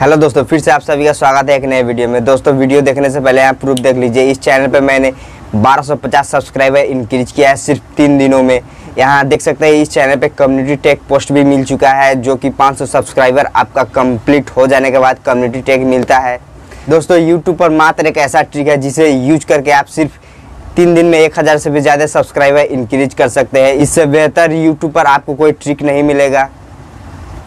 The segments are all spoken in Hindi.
हेलो दोस्तों, फिर से आप सभी का स्वागत है एक नए वीडियो में। दोस्तों, वीडियो देखने से पहले आप प्रूफ देख लीजिए। इस चैनल पर मैंने 1250 सब्सक्राइबर इंक्रीज किया है सिर्फ 3 दिनों में। यहाँ देख सकते हैं इस चैनल पे कम्युनिटी टेक पोस्ट भी मिल चुका है, जो कि 500 सब्सक्राइबर आपका कंप्लीट हो जाने के बाद कम्युनिटी टेक मिलता है। दोस्तों, यूट्यूब पर मात्र एक ऐसा ट्रिक है जिसे यूज करके आप सिर्फ 3 दिन में 1000 से भी ज़्यादा सब्सक्राइबर इंक्रीज कर सकते हैं। इससे बेहतर यूट्यूब पर आपको कोई ट्रिक नहीं मिलेगा।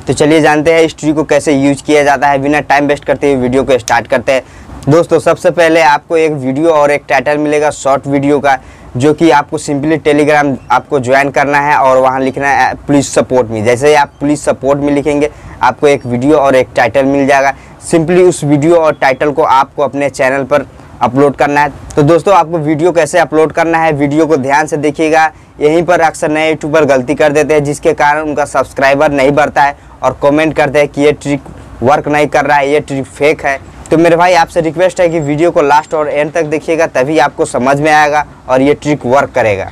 तो चलिए जानते हैं इस ट्रिक को कैसे यूज किया जाता है। बिना टाइम वेस्ट करते हुए वीडियो को स्टार्ट करते हैं। दोस्तों, सबसे पहले आपको एक वीडियो और एक टाइटल मिलेगा शॉर्ट वीडियो का, जो कि आपको सिंपली टेलीग्राम आपको ज्वाइन करना है और वहाँ लिखना है प्लीज़ सपोर्ट मी। जैसे ही आप प्लीज़ सपोर्ट मी लिखेंगे, आपको एक वीडियो और एक टाइटल मिल जाएगा। सिंपली उस वीडियो और टाइटल को आपको अपने चैनल पर अपलोड करना है। तो दोस्तों, आपको वीडियो कैसे अपलोड करना है, वीडियो को ध्यान से देखिएगा। यहीं पर अक्सर नए यूट्यूबर गलती कर देते हैं, जिसके कारण उनका सब्सक्राइबर नहीं बढ़ता है और कमेंट करते हैं कि ये ट्रिक वर्क नहीं कर रहा है, ये ट्रिक फेक है। तो मेरे भाई, आपसे रिक्वेस्ट है कि वीडियो को लास्ट और एंड तक देखिएगा, तभी आपको समझ में आएगा और ये ट्रिक वर्क करेगा।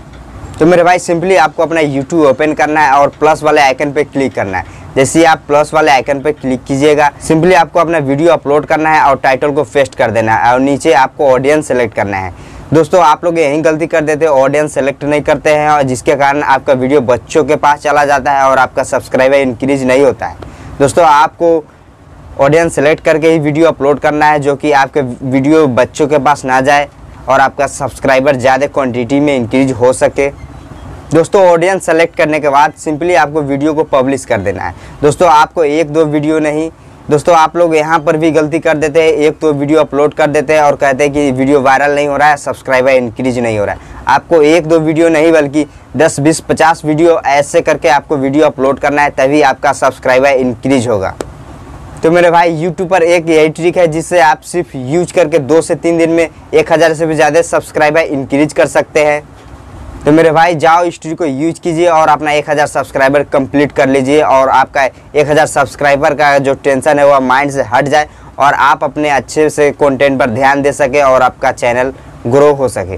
तो मेरे भाई, सिंपली आपको अपना YouTube ओपन करना है और प्लस वाले आइकन पे क्लिक करना है। जैसे ही आप प्लस वाले आइकन पे क्लिक कीजिएगा, सिंपली आपको अपना वीडियो अपलोड करना है और टाइटल को पेस्ट कर देना है और नीचे आपको ऑडियंस सेलेक्ट करना है। दोस्तों, आप लोग यहीं गलती कर देते हैं, ऑडियंस सेलेक्ट नहीं करते हैं और जिसके कारण आपका वीडियो बच्चों के पास चला जाता है और आपका सब्सक्राइबर इंक्रीज नहीं होता है। दोस्तों, आपको ऑडियंस सेलेक्ट करके ही वीडियो अपलोड करना है, जो कि आपके वीडियो बच्चों के पास ना जाए और आपका सब्सक्राइबर ज़्यादा क्वांटिटी में इंक्रीज हो सके। दोस्तों, ऑडियंस सेलेक्ट करने के बाद सिंपली आपको वीडियो को पब्लिश कर देना है। दोस्तों, आपको 1-2 वीडियो नहीं। दोस्तों, आप लोग यहाँ पर भी गलती कर देते हैं, 1-2 वीडियो अपलोड कर देते हैं और कहते हैं कि वीडियो वायरल नहीं हो रहा है, सब्सक्राइबर इंक्रीज नहीं हो रहा है। आपको 1-2 वीडियो नहीं बल्कि 10, 20, 50 वीडियो ऐसे करके आपको वीडियो अपलोड करना है, तभी आपका सब्सक्राइबर इंक्रीज होगा। तो मेरे भाई, यूट्यूब पर एक यही ट्रिक है जिससे आप सिर्फ यूज करके 2 से 3 दिन में 1000 से भी ज़्यादा सब्सक्राइबर इंक्रीज कर सकते हैं। तो मेरे भाई, जाओ इस ट्रिक को यूज कीजिए और अपना 1000 सब्सक्राइबर कंप्लीट कर लीजिए और आपका 1000 सब्सक्राइबर का जो टेंशन है वह माइंड से हट जाए और आप अपने अच्छे से कंटेंट पर ध्यान दे सके और आपका चैनल ग्रो हो सके।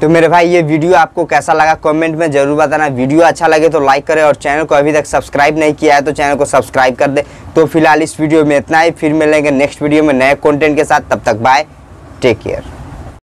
तो मेरे भाई, ये वीडियो आपको कैसा लगा कमेंट में ज़रूर बताना। वीडियो अच्छा लगे तो लाइक करें और चैनल को अभी तक सब्सक्राइब नहीं किया है तो चैनल को सब्सक्राइब कर दे। तो फिलहाल इस वीडियो में इतना ही, फिर मिलेंगे नेक्स्ट वीडियो में नए कंटेंट के साथ। तब तक बाय, टेक केयर।